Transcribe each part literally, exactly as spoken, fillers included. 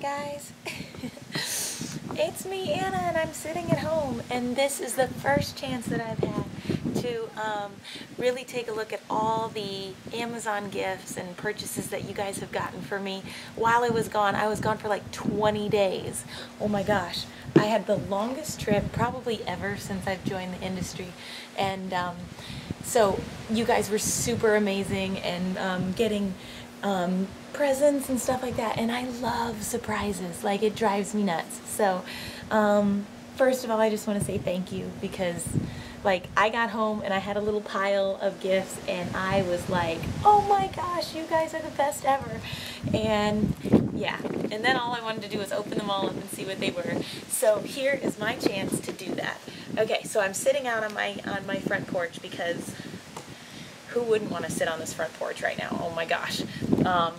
guys, it's me, Anna, and I'm sitting at home, and this is the first chance that I've had to um, really take a look at all the Amazon gifts and purchases that you guys have gotten for me while I was gone. I was gone for like twenty days. Oh my gosh, I had the longest trip probably ever since I've joined the industry, and um, so you guys were super amazing and um, getting um, presents and stuff like that, and I love surprises. Like, it drives me nuts. So um, first of all, I just want to say thank you, because like, I got home and I had a little pile of gifts and I was like, oh my gosh, you guys are the best ever. And yeah, and then all I wanted to do was open them all up and see what they were. So here is my chance to do that. Okay, so I'm sitting out on my on my front porch, because who wouldn't want to sit on this front porch right now? Oh my gosh. Um,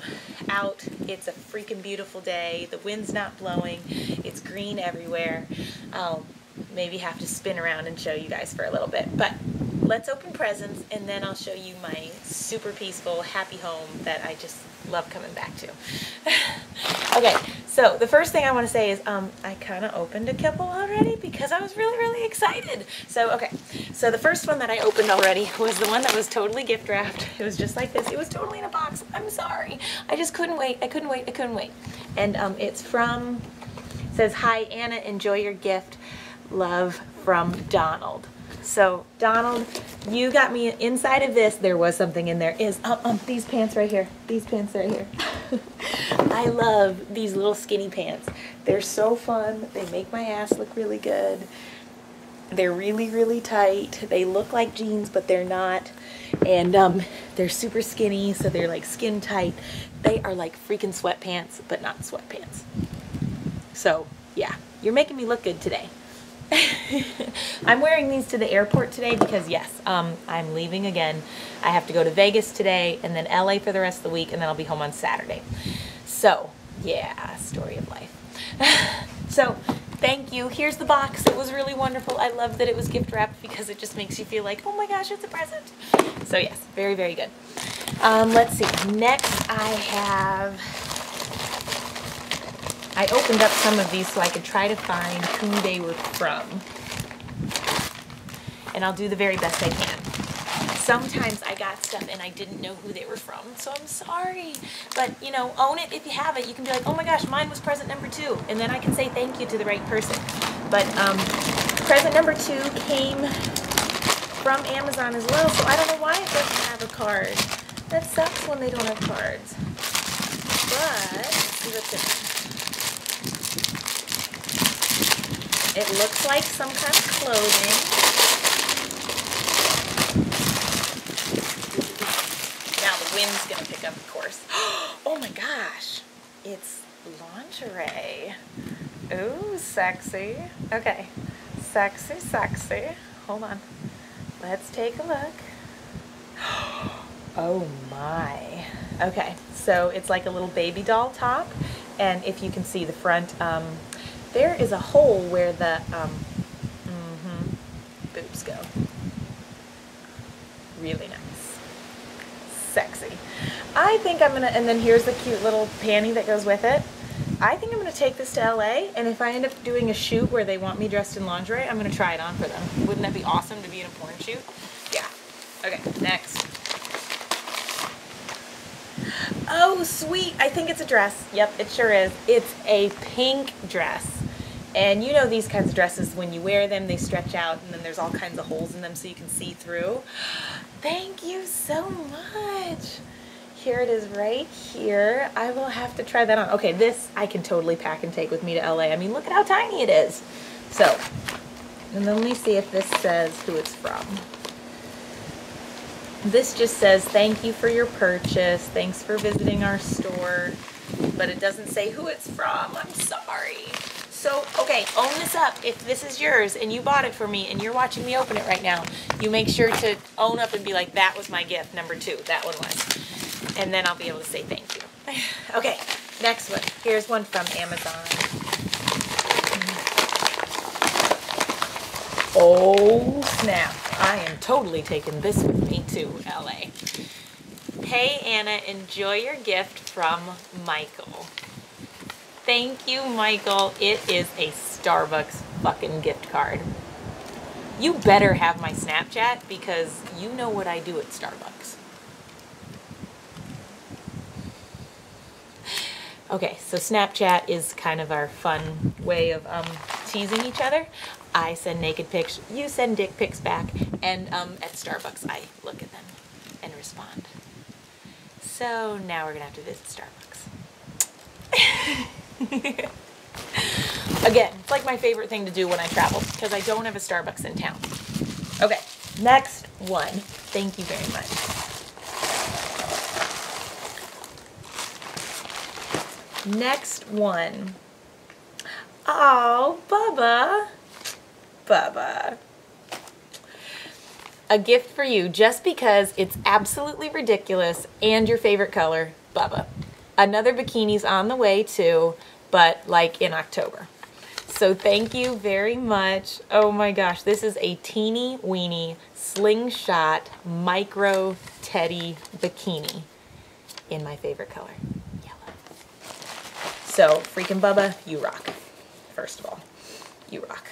out, it's a freaking beautiful day. The wind's not blowing. It's green everywhere. I'll maybe have to spin around and show you guys for a little bit. But let's open presents, and then I'll show you my super peaceful, happy home that I just love coming back to. Okay, so the first thing I want to say is um, I kind of opened a couple already because I was really, really excited. So, okay, so the first one that I opened already was the one that was totally gift wrapped. It was just like this. It was totally in a box. I'm sorry. I just couldn't wait. I couldn't wait. I couldn't wait. And um, it's from, it says, "Hi, Anna, enjoy your gift. Love from Donald." So, Donald, you got me inside of this. There was something in there. Is um, um, these pants right here. These pants right here. I love these little skinny pants. They're so fun. They make my ass look really good. They're really, really tight. They look like jeans, but they're not. And um, they're super skinny, so they're like skin tight. They are like freaking sweatpants, but not sweatpants. So, yeah, you're making me look good today. I'm wearing these to the airport today because, yes, um, I'm leaving again. I have to go to Vegas today and then L A for the rest of the week, and then I'll be home on Saturday. So, yeah, story of life. So, thank you. Here's the box. It was really wonderful. I love that it was gift wrapped because it just makes you feel like, oh my gosh, it's a present. So, yes, very, very good. Um, let's see. Next, I have... I opened up some of these so I could try to find who they were from. And I'll do the very best I can. Sometimes I got stuff and I didn't know who they were from, so I'm sorry. But, you know, own it if you have it. You can be like, oh my gosh, mine was present number two. And then I can say thank you to the right person. But um, present number two came from Amazon as well, so I don't know why it doesn't have a card. That sucks when they don't have cards. But, let's see what's in there. It looks like some kind of clothing. Now the wind's going to pick up, of course. Oh my gosh, it's lingerie. Ooh, sexy. Okay, sexy, sexy. Hold on. Let's take a look. Oh my. Okay, so it's like a little baby doll top. And if you can see the front, um, there is a hole where the um, mm-hmm, boobs go. Really nice. Sexy. I think I'm going to, and then here's the cute little panty that goes with it. I think I'm going to take this to L A, and if I end up doing a shoot where they want me dressed in lingerie, I'm going to try it on for them. Wouldn't that be awesome to be in a porn shoot? Yeah. Okay, next. Oh, sweet. I think it's a dress. Yep, it sure is. It's a pink dress. And you know these kinds of dresses, when you wear them, they stretch out, and then there's all kinds of holes in them so you can see through. Thank you so much. Here it is right here. I will have to try that on. Okay, this I can totally pack and take with me to L A. I mean, look at how tiny it is. So, and then let me see if this says who it's from. This just says, thank you for your purchase. Thanks for visiting our store. But it doesn't say who it's from. I'm sorry. So, okay, own this up. If this is yours and you bought it for me and you're watching me open it right now, you make sure to own up and be like, that was my gift, number two. That one was. And then I'll be able to say thank you. Okay, next one. Here's one from Amazon. Oh, snap. I am totally taking this with me to L A. Hey Anna, enjoy your gift from Michael. Thank you, Michael. It is a Starbucks fucking gift card. You better have my Snapchat because you know what I do at Starbucks. Okay, so Snapchat is kind of our fun way of um, teasing each other. I send naked pics, you send dick pics back, and um, at Starbucks I look at them and respond. So now we're gonna have to visit Starbucks. Again, it's like my favorite thing to do when I travel because I don't have a Starbucks in town. Okay, next one. Thank you very much. Next one. Oh, Bubba. Bubba. A gift for you just because it's absolutely ridiculous and your favorite color, Bubba. Another bikini's on the way too, but like in October. So thank you very much. Oh my gosh, this is a teeny weeny slingshot micro teddy bikini in my favorite color. So, freaking Bubba, you rock. First of all, you rock.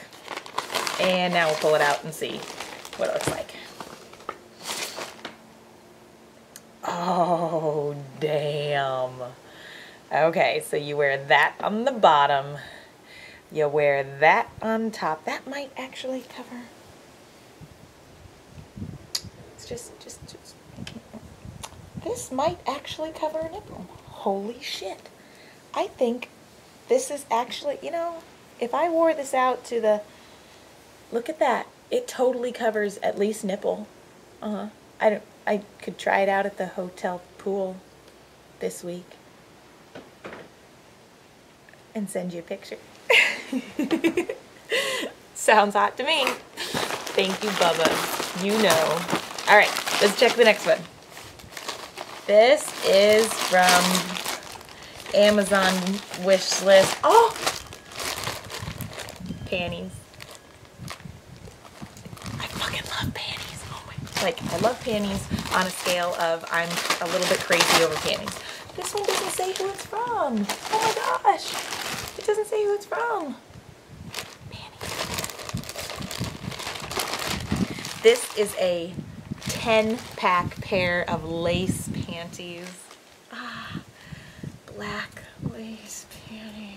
And now we'll pull it out and see what it looks like. Oh, damn. Okay, so you wear that on the bottom. You wear that on top. That might actually cover. It's just, just, just. This might actually cover a nipple. Holy shit. I think this is actually, you know, if I wore this out to the, look at that. It totally covers at least nipple. Uh-huh. I don't, I could try it out at the hotel pool this week and send you a picture. Sounds hot to me. Thank you, Bubba. You know. All right, let's check the next one. This is from Amazon wish list. Oh! Panties. I fucking love panties. Oh my. Like, I love panties on a scale of I'm a little bit crazy over panties. This one doesn't say who it's from. Oh my gosh. It doesn't say who it's from. Panties. This is a ten pack pair of lace panties. Ah. Black lace panties.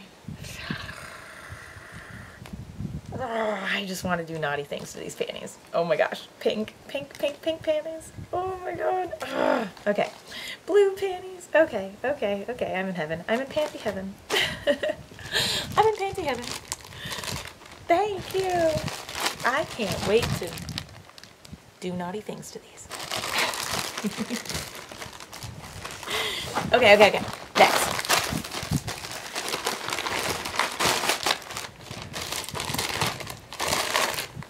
Oh, I just want to do naughty things to these panties. Oh my gosh. Pink, pink, pink, pink panties. Oh my god. Oh, okay. Blue panties. Okay, okay, okay. I'm in heaven. I'm in panty heaven. I'm in panty heaven. Thank you. I can't wait to do naughty things to these. Okay, okay, okay. Next.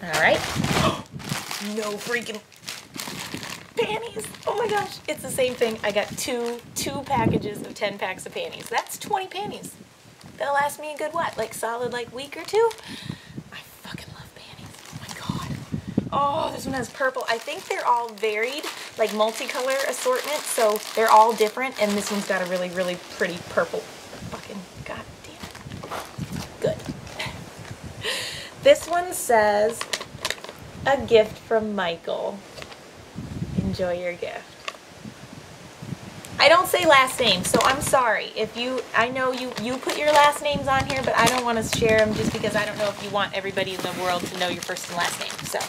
All right. No freaking panties. Oh my gosh. It's the same thing. I got two, two packages of ten packs of panties. That's twenty panties. They'll last me a good what? Like solid like week or two? I fucking love panties. Oh my god. Oh, this one has purple. I think they're all varied, like multicolor assortment. So they're all different. And this one's got a really, really pretty purple. Fucking goddamn. Good. This one says, a gift from Michael. Enjoy your gift. I don't say last name, so I'm sorry. If you, I know you, you put your last names on here, but I don't want to share them just because I don't know if you want everybody in the world to know your first and last name. So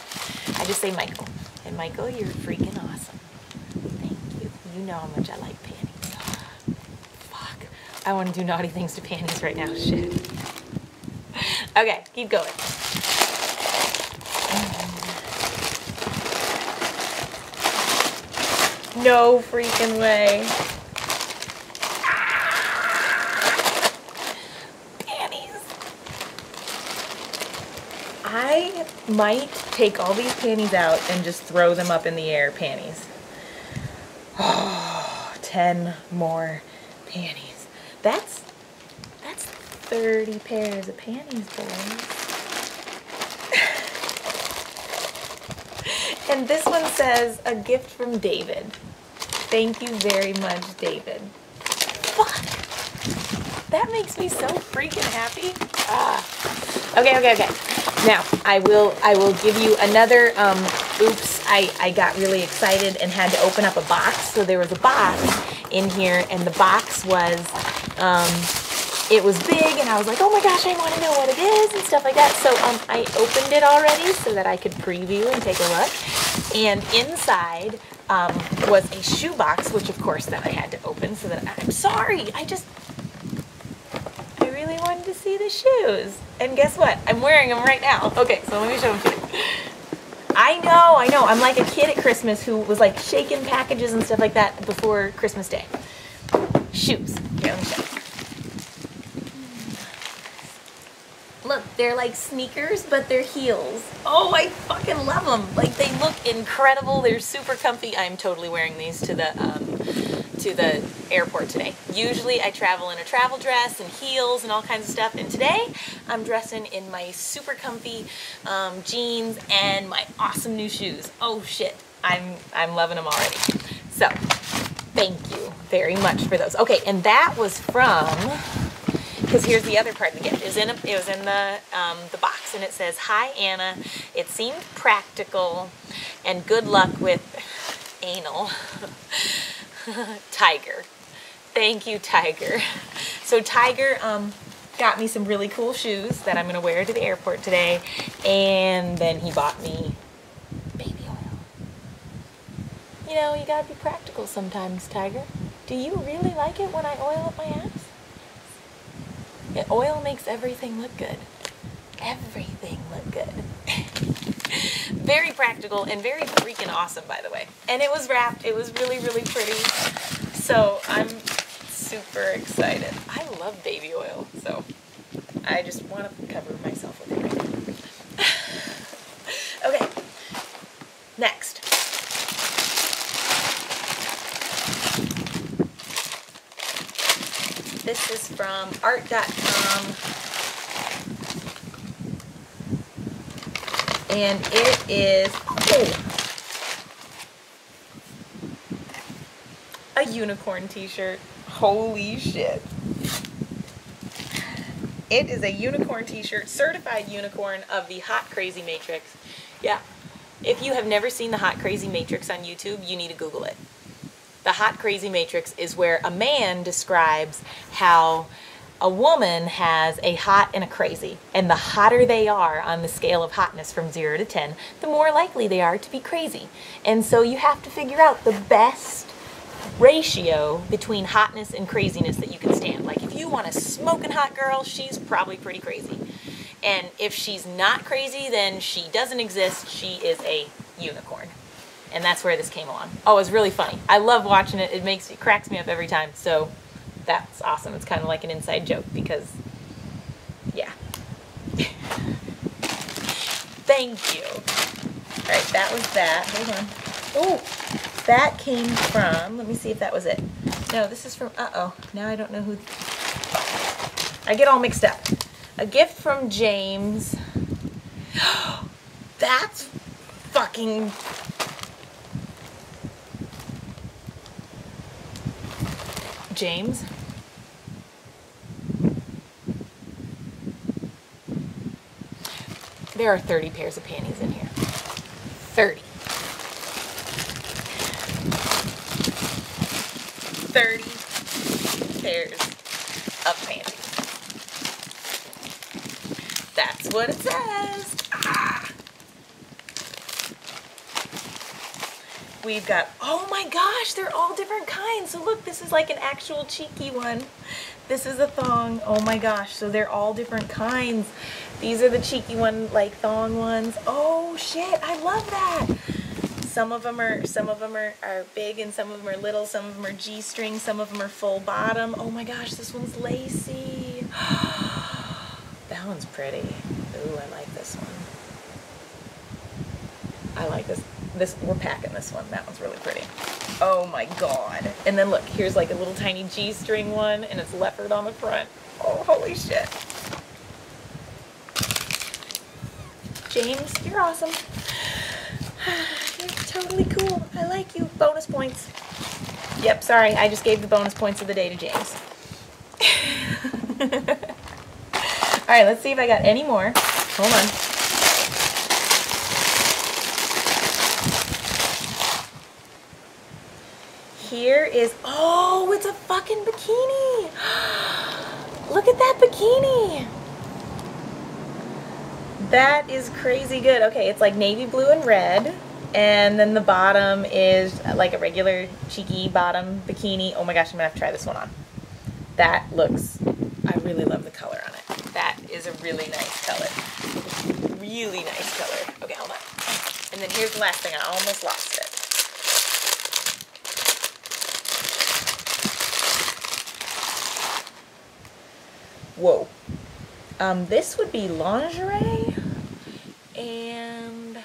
I just say Michael. And Michael, you're freaking awesome. Thank you. You know how much I like panties. Fuck. I want to do naughty things to panties right now. Shit. Okay, keep going. No freaking way. I might take all these panties out and just throw them up in the air, panties. Oh, ten more panties. That's, that's thirty pairs of panties, boys. And this one says, a gift from David. Thank you very much, David. Fuck. That makes me so freaking happy. Ah. Okay, okay, okay. Now I will I will give you another um oops, I, I got really excited and had to open up a box. So there was a box in here, and the box was um it was big, and I was like, oh my gosh, I want to know what it is and stuff like that. So um, I opened it already so that I could preview and take a look. And inside um, was a shoebox, which of course that I had to open so that I, I'm sorry. I just, I really wanted to see the shoes. And guess what? I'm wearing them right now. Okay, so let me show them to you. I know, I know. I'm like a kid at Christmas who was like shaking packages and stuff like that before Christmas Day. Shoes. Here, let me show you. Look, they're like sneakers, but they're heels. Oh, I fucking love them. Like, they look incredible. They're super comfy. I'm totally wearing these to the um, to the airport today. Usually I travel in a travel dress and heels and all kinds of stuff. And today I'm dressing in my super comfy um, jeans and my awesome new shoes. Oh shit, I'm, I'm loving them already. So thank you very much for those. Okay, and that was from... because here's the other part of the gift. It was in, a, it was in the, um, the box, and it says, "Hi, Anna. It seemed practical, and good luck with anal." Tiger. Thank you, Tiger. So Tiger um, got me some really cool shoes that I'm going to wear to the airport today, and then he bought me baby oil. You know, you got to be practical sometimes, Tiger. Do you really like it when I oil up my ass? Yeah, oil makes everything look good. Everything look good. Very practical and very freaking awesome, by the way. And it was wrapped. It was really, really pretty. So I'm super excited. I love baby oil, so I just want to cover myself with it right now. Okay, next. This is from art dot com, and it is oh, a unicorn t-shirt. Holy shit. It is a unicorn t-shirt, certified unicorn of the Hot Crazy Matrix. Yeah, if you have never seen the Hot Crazy Matrix on YouTube, you need to Google it. The Hot Crazy Matrix is where a man describes how a woman has a hot and a crazy, and the hotter they are on the scale of hotness from zero to ten, the more likely they are to be crazy. And so you have to figure out the best ratio between hotness and craziness that you can stand. Like, if you want a smoking hot girl, she's probably pretty crazy. And if she's not crazy, then she doesn't exist. She is a unicorn. And that's where this came along. Oh, it's really funny. I love watching it. It makes it cracks me up every time. So that's awesome. It's kind of like an inside joke because, yeah. Thank you. All right, that was that. Hold on. Oh, that came from. Let me see if that was it. No, this is from. Uh oh. Now I don't know who. I get all mixed up. A gift from James. That's fucking. James. There are thirty pairs of panties in here. thirty. thirty pairs of panties. That's what it says. Ah. We've got, oh my gosh, they're all different kinds. So look, this is like an actual cheeky one. This is a thong. Oh my gosh, so they're all different kinds. These are the cheeky one, like thong ones. Oh shit, I love that. Some of them are, some of them are, are big, and some of them are little. Some of them are G-string, some of them are full bottom. Oh my gosh, this one's lacy. That one's pretty. Ooh, I like this one. I like this. This, we're packing this one. That one's really pretty. Oh my god. And then look, here's like a little tiny G-string one, and it's leopard on the front. Oh, holy shit. James, you're awesome. You're totally cool. I like you. Bonus points. Yep, sorry. I just gave the bonus points of the day to James. All right, let's see if I got any more. Hold on. Here is, oh, it's a fucking bikini. Look at that bikini. That is crazy good. Okay, it's like navy blue and red. And then the bottom is like a regular cheeky bottom bikini. Oh my gosh, I'm gonna have to try this one on. That looks, I really love the color on it. That is a really nice color. Really nice color. Okay, hold on. And then here's the last thing. I almost lost it. Whoa. Um, this would be lingerie. And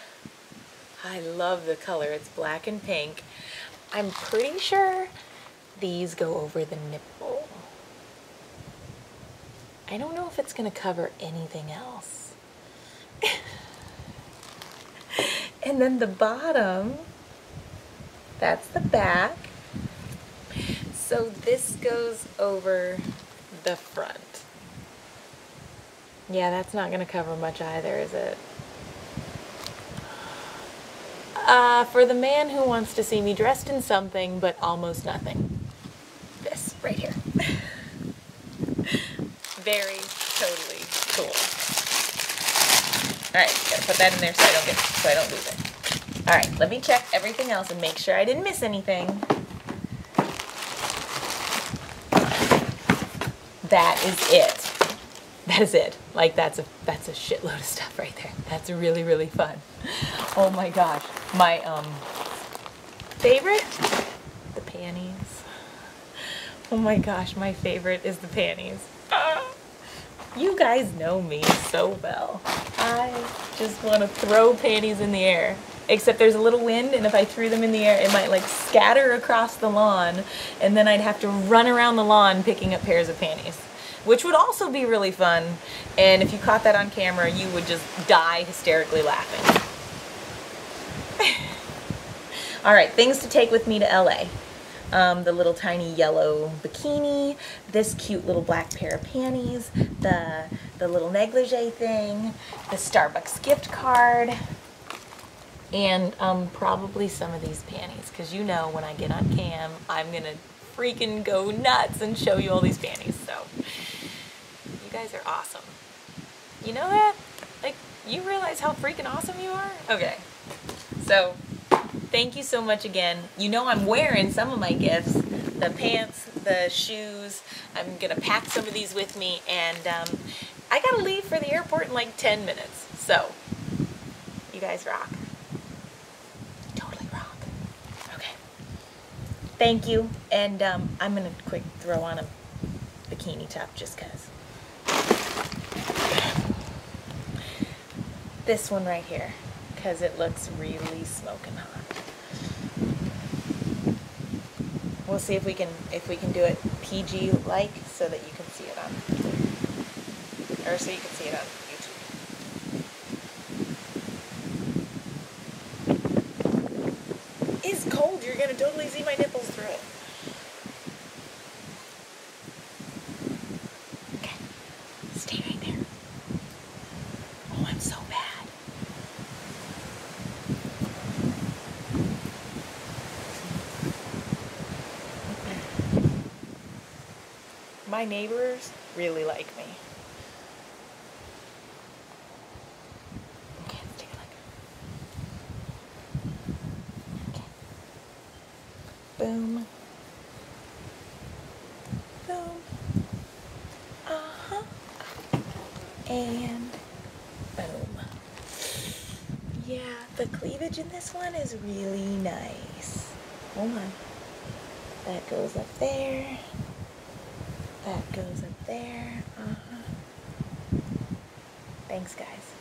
I love the color. It's black and pink. I'm pretty sure these go over the nipple. I don't know if it's gonna cover anything else. And then the bottom, that's the back. So this goes over the front. Yeah, that's not gonna cover much either, is it? Uh, for the man who wants to see me dressed in something but almost nothing. This right here. Very, totally cool. All right, gotta put that in there so I don't get, so I don't lose it. All right, let me check everything else and make sure I didn't miss anything. That is it. That is it. Like that's a that's a shitload of stuff right there. That's really really fun. Oh my gosh, my um favorite, the panties. Oh my gosh, my favorite is the panties. You guys know me so well. I just want to throw panties in the air. Except there's a little wind, and if I threw them in the air, it might like scatter across the lawn, and then I'd have to run around the lawn picking up pairs of panties, which would also be really fun. And if you caught that on camera, you would just die hysterically laughing. All right, things to take with me to L A. Um, the little tiny yellow bikini, this cute little black pair of panties, the, the little negligee thing, the Starbucks gift card, and um, probably some of these panties, because you know when I get on cam, I'm going to freaking go nuts and show you all these panties. So you guys are awesome. You know that? Like, you realize how freaking awesome you are? Okay. So thank you so much again. You know I'm wearing some of my gifts, the pants, the shoes. I'm going to pack some of these with me, and um, I got to leave for the airport in like ten minutes. So, you guys rock. Totally rock. Okay. Thank you, and um, I'm going to quick throw on a bikini top just because. This one right here, because it looks really smoking hot. We'll see if we can if we can do it P G like so that you can see it on or so you can see it on YouTube. It's cold, you're gonna totally see my nipples through it. My neighbors really like me. Okay, let's take a look. Okay. Boom. Boom. Uh-huh. And boom. Yeah, the cleavage in this one is really nice. Hold on. That goes up there. That goes up there. Uh-huh. Thanks, guys.